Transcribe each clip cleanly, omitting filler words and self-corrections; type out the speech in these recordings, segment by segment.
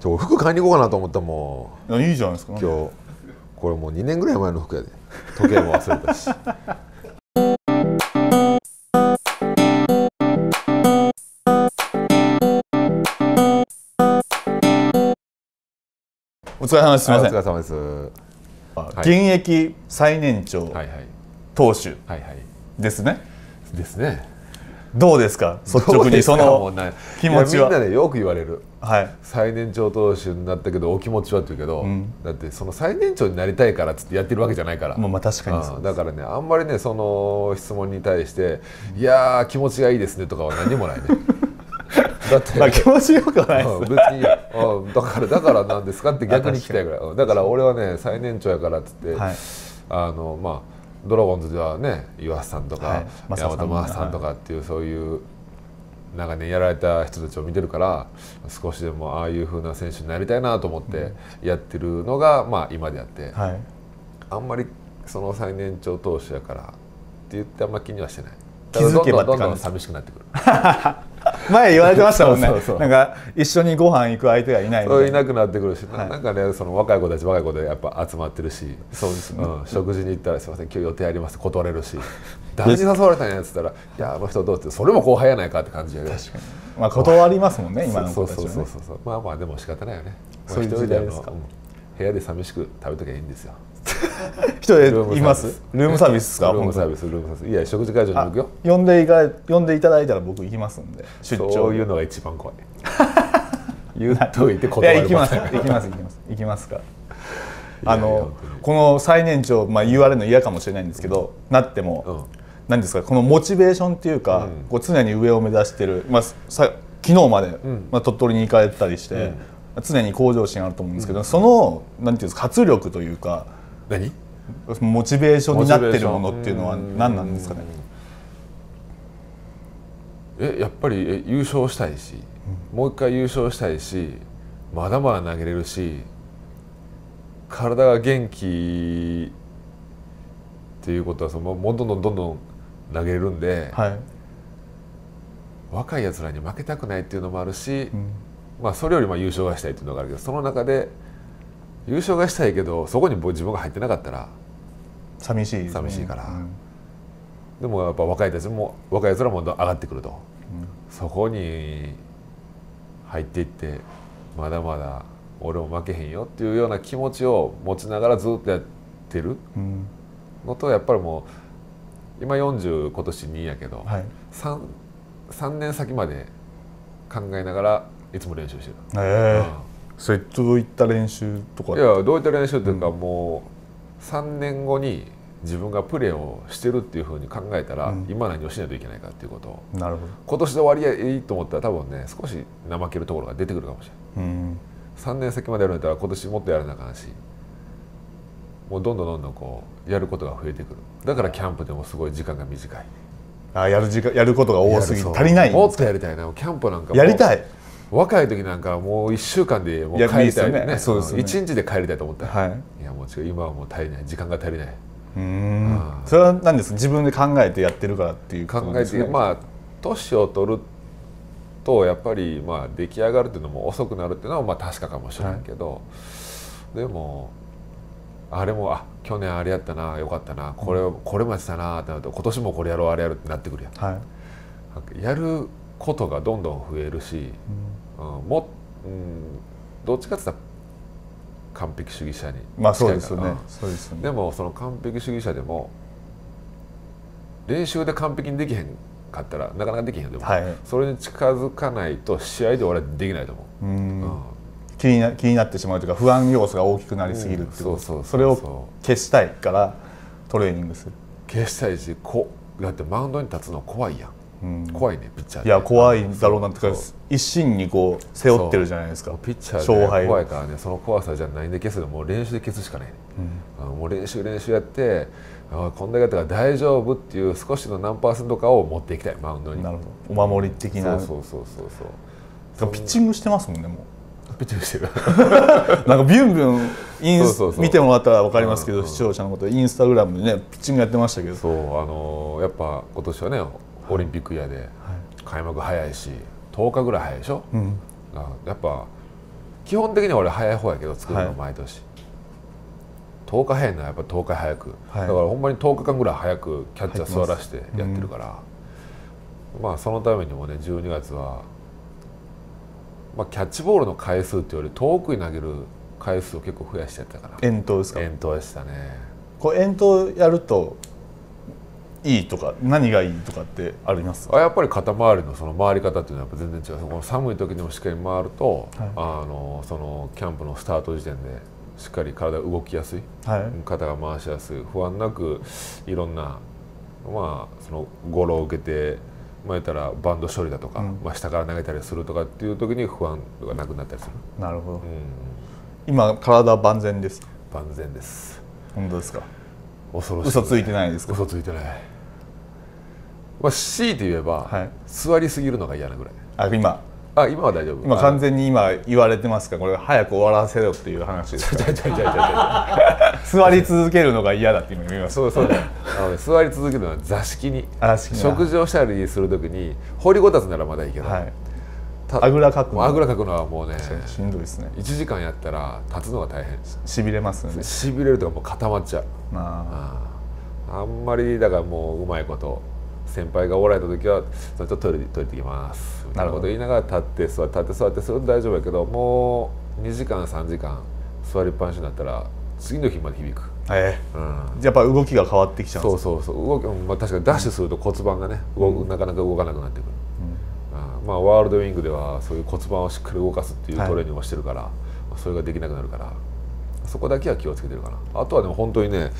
服買いに行こうかなと思ったもん。いいじゃないですか。今日これもう2年ぐらい前の服やで。時計も忘れたし。お疲れ様です。すみません。お疲れ様です。現役最年長投手ですね。ですね。どうですか、率直にその気持ちは。みんなね、よく言われる、はい、最年長投手になったけどお気持ちはって言うけど、うん、だってその最年長になりたいからっつってやってるわけじゃないから、もうまあ確かにそうです。だからね、あんまりねその質問に対して「いやー気持ちがいいですね」とかは何もないね。だって、まあ気持ちよくはないです、別にだからなんですかって逆に聞きたいぐらい。だから俺はね最年長やからっつって、はい、まあドラゴンズではね、岩瀬さんとか大和真さんとかっていうそういう長年やられた人たちを見てるから、少しでもああいう風な選手になりたいなと思ってやってるのがまあ今であって、はい、あんまりその最年長投手やからって言ってあんま気にはしてない。気づけばどんどん寂しくなってくる。前言われてましたもんね。なんか一緒にご飯行く相手がいないみたいな。そういなくなってくるし、はい、なんかねその若い子でやっぱ集まってるし、そうですね、うん、食事に行ったらすみません今日予定あります断れるし、誰に誘われたんやつったらいやあの人どうってそれも後輩やないかって感じやけど。確かに。まあ断りますもんね今の子たちはね。そうまあまあでも仕方ないよね。そういう時代ですか。部屋で寂しく食べときゃいいんですよ。一人います。ルームサービスですか。ルームサービス。いや食事会場に行くよ。呼んでいただいたら僕行きますんで。出張。そういうのが一番怖い。言うといて断る。行きますか。この最年長まあ言われるの嫌かもしれないんですけど、なっても何ですかこのモチベーションっていうか、こう常に上を目指してる。まあ昨日までまあ鳥取に行かれてたりして、常に向上心あると思うんですけど、その何ていうんですか活力というか。何モチベーションになってるものっていうのは何なんですかね。やっぱり優勝したいし、もう一回優勝したいし、まだまだ投げれるし、体が元気っていうことはそのもうどんどん投げれるんで、はい、若いやつらに負けたくないっていうのもあるし、うん、まあそれよりも優勝がしたいっていうのがあるけど、その中で。優勝がしたいけどそこに自分が入ってなかったら寂しいから、うん、でもやっぱ若いやつらも上がってくると、うん、そこに入っていってまだまだ俺も負けへんよっていうような気持ちを持ちながらずっとやってるのと、うん、やっぱりもう今40今年2やけど、はい、3年先まで考えながらいつも練習してる。それどういった練習とか。いやどういった練習というか、うん、もう3年後に自分がプレーをしてるっていうふうに考えたら、うん、今何をしないといけないかっていうことを。なるほど。今年で終わりやいいと思ったら多分ね少し怠けるところが出てくるかもしれない、うん、3年先までやるんだったら今年もっとやらなあかんし、もうどんどんこうやることが増えてくる。だからキャンプでもすごい時間が短い。あ、やることが多すぎて足りない。もっとやりたいな。キャンプなんかやりたい。若い時なんかもう1週間でもう帰りたいね。1日で帰りたいと思ったら、はい、いやもう違う、今はもう足りない、時間が足りない。それは何ですか、自分で考えてやってるからっていうことですね。考えて、まあ年を取るとやっぱりまあ出来上がるっていうのも遅くなるっていうのはまあ確かかもしれないけど、はい、でもあれも去年あれやったな、よかったな、これまでしたなってなると今年もこれやろうあれやるってなってくるやん、はい、やることがどんどん増えるし、どっちかって言ったら完璧主義者に近いから。でもその完璧主義者でも練習で完璧にできへんかったらなかなかできへんよ。でも、はい、それに近づかないと試合で俺はできないと思う。気になってしまうというか、不安要素が大きくなりすぎるってこと。それを消したいからトレーニングする。消したいし、だってマウンドに立つの怖いやん。怖いね、ピッチャー。いや怖いだろうなってか、一心にこう背負ってるじゃないですか。ピッチャーで怖いからね、その怖さじゃないんで消すの、もう練習で消すしかないね。もう練習やって、こんだけやったら大丈夫っていう少しの何%かを持っていきたい、マウンドに。なるほど、お守り的な。そうピッチングしてますもんね。もうピッチングしてる。なんかビュンビュン見てもらったら分かりますけど、視聴者のことインスタグラムでねピッチングやってましたけど。そう、やっぱ今年はねオリンピックやで開幕早いし、10日ぐらい早いでしょ、うん、やっぱ基本的に俺早い方やけど作るの毎年、はい、10日早いのはやっぱ10日早く、はい、だからほんまに10日間ぐらい早くキャッチャー座らしてやってるから、うん、まあそのためにもね12月は、まあ、キャッチボールの回数っていうより遠くに投げる回数を結構増やしてやったから。遠投ですか？遠投でしたね。これ遠投やるといいとか何がいいとかってあります？やっぱり肩周りのその回り方っていうのはやっぱ全然違う。この寒い時にもしっかり回ると、はい、そのキャンプのスタート時点でしっかり体が動きやすい、はい、肩が回しやすい、不安なくいろんな、まあ、そのゴロを受けて、まあ、言ったらバンド処理だとか、うん、まあ下から投げたりするとかっていう時に不安がなくなったりする。なるほど、うん、今体万全ですか？万全です。本当ですか？恐ろしい、ね、嘘ついてないですか？嘘ついてない。まあ、強いて言えば、はい、座りすぎるのが嫌なぐらい。今は大丈夫。今完全に今言われてますから、これ早く終わらせろっていう話ですから。座り続けるのが嫌だって今言います。そうそう、座り続けるのは座敷に。食事をしたりするときに掘りごたつならまだいいけど、はい、あぐらかくのはもうねしんどいですね。1時間やったら立つのが大変。しびれますね。しびれるとかもう固まっちゃう。あんまりだからもううまいこと。先輩がおられた時はちょっとトイレ行ってきますみたいなこと言いながら立って座ってすると大丈夫やけど、もう2時間3時間座りっぱなしになったら次の日まで響く。やっぱ動きが変わってきちゃうんですか？そうそうそう、動き、まあ、確かにダッシュすると骨盤がね、うん、なかなか動かなくなってくる、うん、まあ、ワールドウィングではそういう骨盤をしっかり動かすっていうトレーニングをしてるから、はい、それができなくなるから。そこだけは気をつけてるかな。あとはでも本当にね、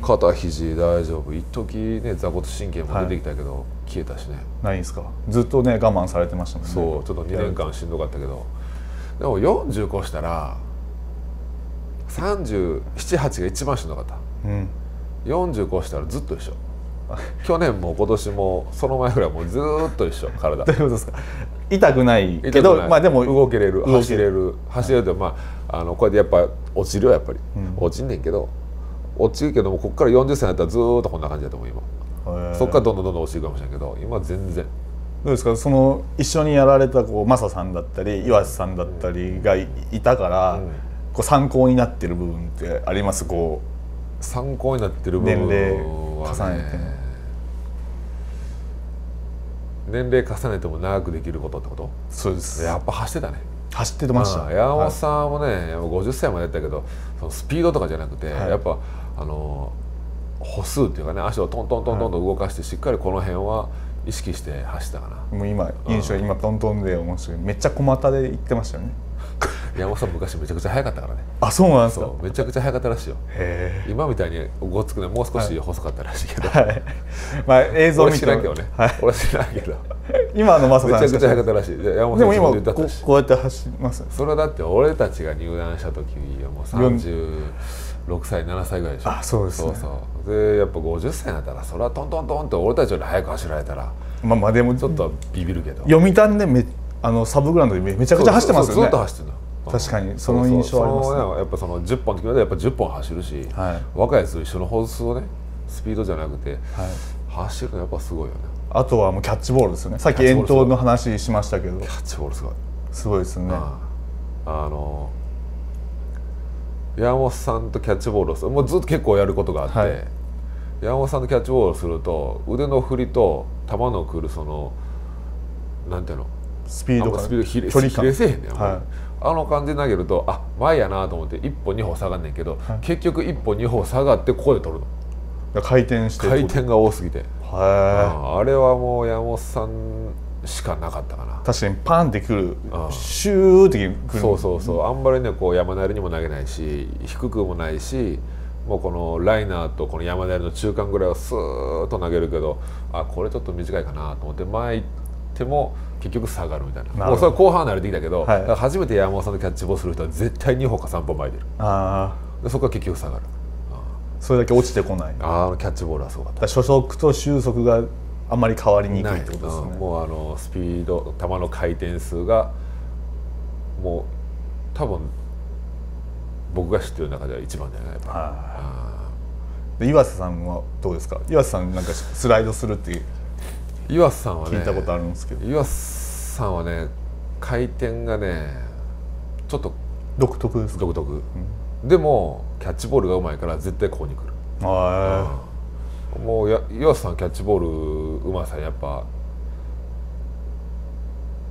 肩肘大丈夫。一時ね座骨神経も出てきたけど、はい、消えたしね。ないんですか？ずっとね我慢されてましたもんね。そう、ちょっと2年間しんどかったけど、でも40越したら37、8が一番しんどかった、うん、40越したらずっと一緒去年も今年もその前ぐらいもうずっと一緒体どういうことですか？痛くないけど、まあでも動けれる、走れると、まあこうやってやっぱ落ちるよ、やっぱり落ちんねんけど、落ちるけどもここから40歳になったらずーっとこんな感じだと思う今。そっからどんどん落ちるかもしれんけど、今全然。どうですか、その一緒にやられたこうマサさんだったり岩瀬さんだったりがいたからこう参考になってる部分ってあります？こう参考になってる部分はね。年齢重ねても長くできることってこと？そうです。やっぱ走ってたね。走ってました。山本さんもね、はい、50歳までやったけど、そのスピードとかじゃなくて、はい、やっぱ歩数っていうかね、足をトントンと動かして、はい、しっかりこの辺は意識して走ったかな。もう今印象、今トントンで思うんですけど、めっちゃ小股で行ってましたよね山本さん昔めちゃくちゃ速かったからね。あ、そうなんですか？めちゃくちゃ速かったらしいよ。今みたいにごつくね、もう少し細かったらしいけど、はい、まあ映像見てないけどね、はい、俺知らんけど今のマサさんめちゃくちゃ速かったらしい。でも今こうやって走ります。それはだって俺たちが入団した時はもう36歳、7歳ぐらいでしょ。あ、そうですね。そうそうで、やっぱ50歳になったらそれはトントントンって俺たちより速く走られたら、まあでもちょっとビビるけど、読谷でサブグラウンドでめちゃくちゃ走ってますよね。ずっと走ってる。確かにその印象ありますね。やっぱその10本の時までやっぱ10本走るし、はい、若いやつと一緒の歩数をね、スピードじゃなくて、はい、走るのやっぱすごいよね。あとはもうキャッチボールですよね。さっき遠投の話しましたけど、キャッチボールすごい。すごいですね。山本さんとキャッチボールをもうずっと結構やることがあって、はい、山本さんとキャッチボールをすると腕の振りと球の来るそのなんていうのスピード比例せえへんねん。あの感じで投げると、あ、前やなと思って1歩2歩下がんねんけど、はい、結局1歩2歩下がってここで取るの。回転が多すぎて、あれはもう山本さんしかなかったかな。確かにパンってくる、シューってくる。そうそうそう、あんまりねこう山なりにも投げないし低くもないし、もうこのライナーとこの山なりの中間ぐらいをスーッと投げるけど、あ、これちょっと短いかなと思って前行っても結局下がるみたいな。もうそれは後半慣れてきたけど、はい、初めて山本さんのキャッチボールする人は絶対2歩か3歩前出る。でそこは結局下がる。それだけ落ちてこない。あのキャッチボールはすごかった。初速と終速があんまり変わりにくいってことですね。もうスピード、球の回転数がもう多分僕が知ってる中では一番じゃないかな。岩瀬さんはどうですか？岩瀬さんなんかスライドするっていう。岩瀬さんはね、聞いたことあるんですけど、岩瀬さんはね、回転がねちょっと独特ですか？独特、うん、でもキャッチボールがうまいから絶対ここに来る。もう岩瀬さんキャッチボールうまさやっぱ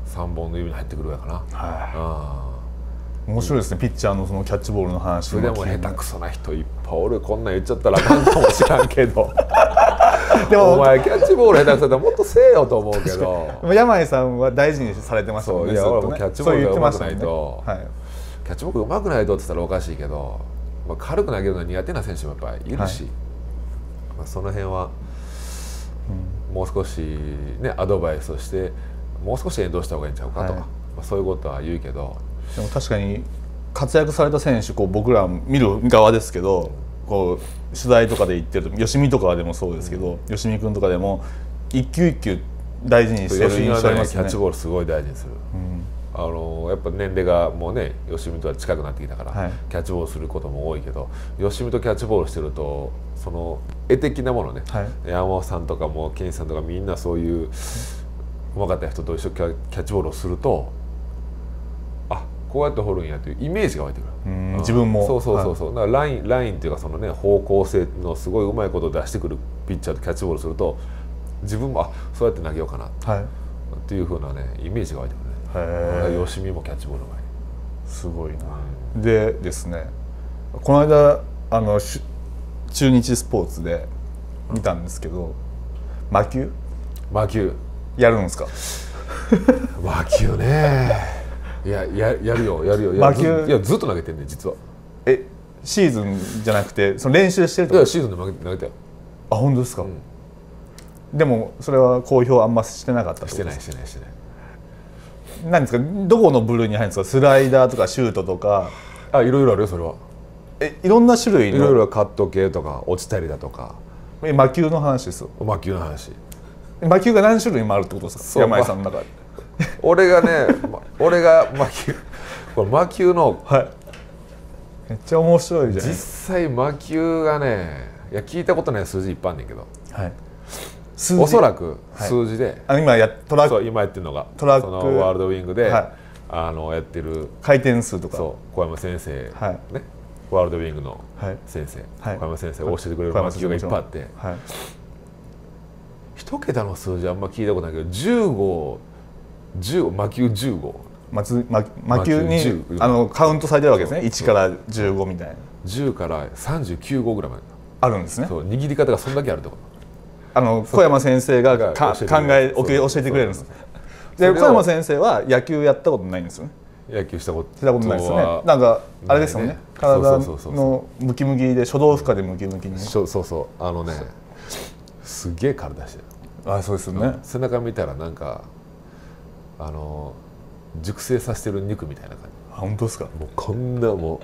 3本の指に入ってくるやかな。はい、面白いですね、ピッチャーのそのキャッチボールの話。でも下手くそな人いっぱいおる。こんなん言っちゃったらなんとも知らんけどでもお前キャッチボール下手くそだったらもっとせえよと思うけど、山井さんは大事にされてましたもんね。そう、俺もキャッチボールがうまくないと、キャッチボールうまくないとって言ったらおかしいけど、まあ、軽く投げるのは苦手な選手もやっぱりいるし、はい、まあその辺はもう少し、ね、アドバイスをしてもう少し遠慮した方がいいんちゃうかとか、はい、まあそういうことは言うけど、でも確かに活躍された選手、こう僕ら見る側ですけど、こう取材とかで行ってると、吉見とかでもそうですけど、吉見君とかでも一球一球大事にしてる印象ありますね。キャッチボールすごい大事にする、やっぱ年齢がもうね、吉見とは近くなってきたから、はい、キャッチボールすることも多いけど、吉見とキャッチボールしてるとその絵的なものね、はい、山本さんとかも健さんとかみんなそういう。はい、うまかった人と一緒にキャッチボールをすると、あ、こうやって掘るんやというイメージが湧いてくる。自分もそうそうそうそう、はい、だからラインっていうかそのね、方向性のすごいうまいことを出してくるピッチャーとキャッチボールすると、自分もあ、そうやって投げようかなっていうふうなね、イメージが湧いてくるね。吉見もキャッチボールがいい、すごいな。でですね、この間中日スポーツで見たんですけど、魔球やるんですか？魔球ね。いや、やるよ。魔球、いや、ずっと投げてんね、実は。え、シーズンじゃなくて、その練習してるとか。いや、シーズンで投げたよ。あ、本当ですか。うん、でも、それは公表あんましてなかった。してない。なんですか、どこの部類に入るんですか、スライダーとかシュートとか。あ、いろいろあるよ、それは。え、いろんな種類の。いろいろカット系とか、落ちたりだとか。え、魔球の話ですよ。魔球の話。魔球が何種類もあるってことですか、山井さんの中で。俺がね、俺が魔球、これ魔球の、はい、めっちゃ面白いじゃん。実際魔球がね、いや聞いたことない数字いっぱいあんねんけど、はい、おそらく数字で、はい、今やってるのがそのワールドウィングで、はい、やってる回転数とか、そう小山先生、はい、ね、ワールドウィングの先生、はい、小山先生を教えてくれる魔球がいっぱいあって。はい、1桁の数字あんま聞いたことないけど、15、魔球15、魔球にカウントされてるわけですね。1から15みたいな、10から39号ぐらいまであるんですね。そう、握り方がそんだけあるってこと。小山先生が考え教えてくれるんです。で、小山先生は野球やったことないんですよね。野球したことないですね。なんかあれですもんね、体のムキムキで、初動負荷でムキムキに、そうそう、すげえ体してる。あ、そうですね。背中見たらなんか熟成させてる肉みたいな感じ。あ、本当ですか。もうこんなもう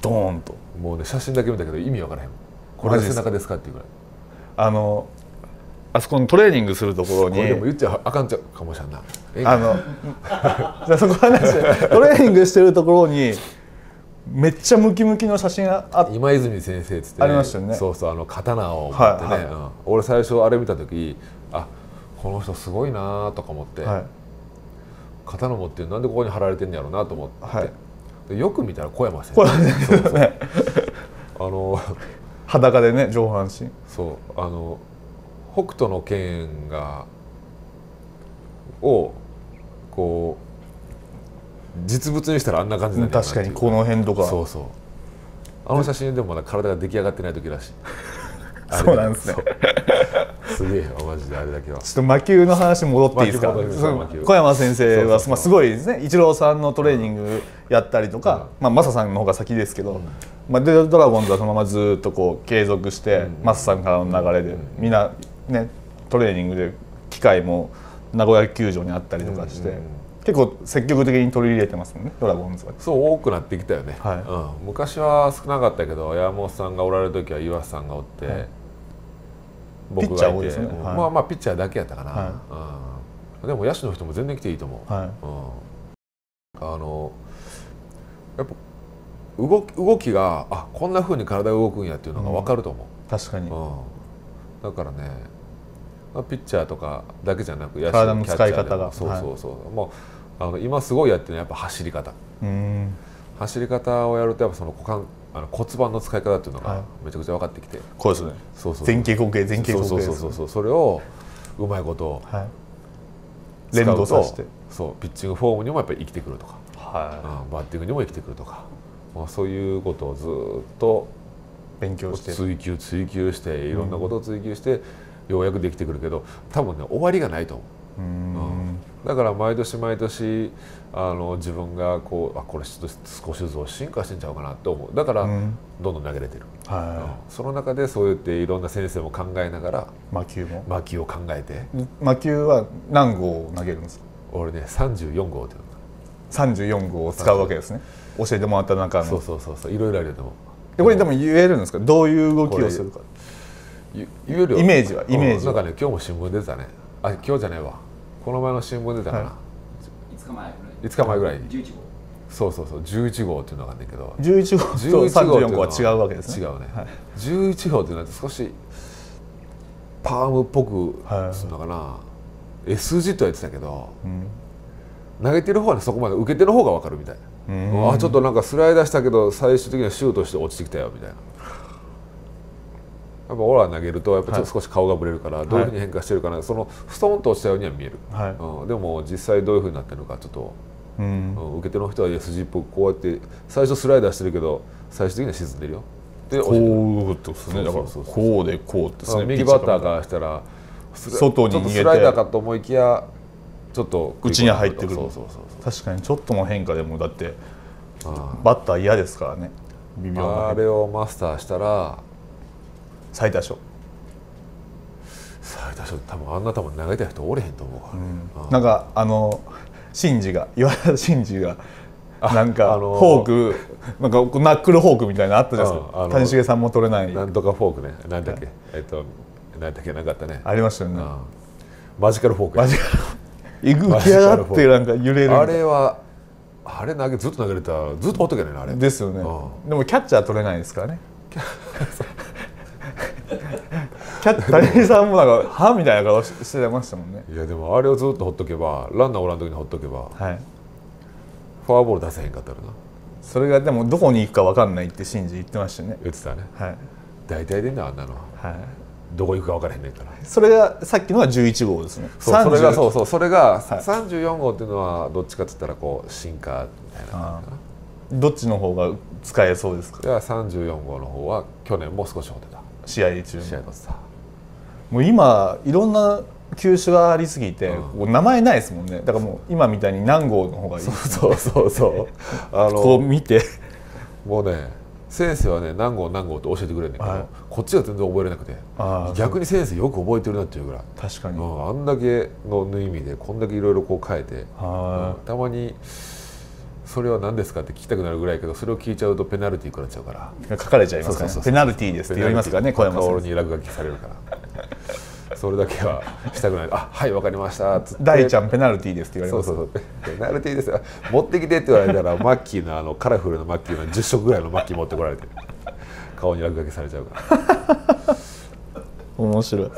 ドーンと、もうね、写真だけ見たけど意味わからへん。これ背中ですかっていうぐらい。あそこのトレーニングするところに。これでも言っちゃあかんちゃうかもしれんな。そこ話トレーニングしてるところに。めっちゃムキムキの写真があって、今泉先生っつってありましたよね。そうそう、刀を持ってね。俺最初あれ見た時、あ、この人すごいなとか思って、刀持ってなんでここに貼られてんやろうなと思って、よく見たら小山先生、裸でね、上半身。そう、北斗の拳がをこう。実物にしたらあんな感じなんだよね。確かにこの辺とか。そうそう。写真でもまだ体が出来上がってない時らしい。そうなんですね。すげえよ、マジであれだけは。ちょっと魔球の話戻っていいですか。小山先生はすごいですね。イチローさんのトレーニングやったりとか、マサさんの方が先ですけど、ドラゴンズはそのままずっとこう継続して、マサさんからの流れでみんなね、トレーニングで機会も名古屋球場にあったりとかして。結構積極的に取り入れてますもんね、ドラゴンズは。そう、多くなってきたよね。はい、昔は少なかったけど、山本さんがおられる時は岩瀬さんがおって、はい、僕がいて、ね、はい、まあピッチャーだけやったかな。はい、でも野手の人も全然来ていいと思う。はい、やっぱ動きが、あ、こんな風に体が動くんやっていうのが分かると思う。うん、確かに。だからね、ピッチャーとかだけじゃなく、野手、キャッチャーでも、体の使い方が、そうそうそう。もう今すごいやってるのはやっぱ走り方。走り方をやるとやっぱその股間骨盤の使い方っていうのがめちゃくちゃ分かってきて、こうですね、前傾後傾前傾後傾、そうそれをうまいこと連動させて、そうピッチングフォームにもやっぱり生きてくるとか、バッティングにも生きてくるとか、そういうことをずっと勉強して追求していろんなことを追求してようやくできてくるけど、多分ね終わりがないと思う。だから毎年毎年自分がこうこれ少しずつ進化してんちゃうかなって思う。だからどんどん投げれてる、その中でそうやっていろんな先生も考えながら魔球を考えて。魔球は何号を投げるんですか？俺ね34号っていうの34号を使うわけですね。教えてもらった中のそういろいろあるよ。でもこれでも言えるんですか？どういう動きをするかイメージは。なんかね今日も新聞出てたね。あ今日じゃないわ、この前の新聞出たかな、5日前ぐらいに11号、そう11号っていうのがあるんだけど、11号と34号は違うわけですね。違うね、11号っていうのは少しパームっぽくするのかな、S 字とは言ってたけど、投げてる方はそこまで、受け手の方が分かるみたい。あちょっとなんかスライダーしたけど最終的にはシュートして落ちてきたよみたいな。やっぱオーラー投げるとやっぱちょっと少し顔がぶれるから、どういうふうに変化してるかな、そのストンと落ちたようには見える、でも実際どういうふうになってるのかちょっと、受け手の人は S 字っぽくこうやって最初スライダーしてるけど最終的には沈んでるよでこうってことですね。だからこうでこうってですね。右バッターからしたら外に逃げてスライダーかと思いきやちょっと内に入ってくる。確かにちょっとの変化でもだってバッター嫌ですからね。微妙なあれをマスターしたら最多勝多分あんな投げたい人おれへんと思うから、なんか岩田真二がなんかフォークなんかナックルフォークみたいなのあったじゃないですか。谷繁さんも取れないなんとかフォークね、なんだっけ、なんだっけなかったね、ありましたよね、マジカルフォーク、マジカル浮き上がってなんか揺れる、あれはあれずっと投げれたらずっと持っとけないなあれですよね。でもキャッチャー取れないですからね。谷繁さんもなんか歯みたいな顔してましたもんね。いやでもあれをずっとほっとけば、ランナーおらん時にほっとけば、フォアボール出せへんかったらな。それがでもどこに行くか分かんないって真司言ってましたね。言ってたね、大体でんだあんなのはどこ行くか分からへんねんから。それがさっきのは11号ですね。それが34号っていうのはどっちかって言ったらこう進化みたいな感じかな。どっちの方が使えそうですか？いや34号の方は去年も少しほてた、試合中にもう今いろんな球種がありすぎて、名前ないですもんね。だからもう今みたいに何号の方がいい。そうこう見てもうね、先生はね何号って教えてくれるんだけど、こっちは全然覚えれなくて、逆に先生よく覚えてるなっていうぐらい。確かにあんだけの縫い目でこんだけいろいろこう変えて、たまにそれは何ですかって聞きたくなるぐらいけど、それを聞いちゃうとペナルティー食らっちゃうから、書かれちゃいますからね。ペナルティーですって言いますからね、小山さんに落書きされるから、それだけはしたくない。あはいわかりましたつって、大ちゃんペナルティーですって言われます。ペナルティーです持ってきてって言われたら、マッキーのカラフルなマッキーの10色ぐらいのマッキー持ってこられて、顔に落書きされちゃうから面白い。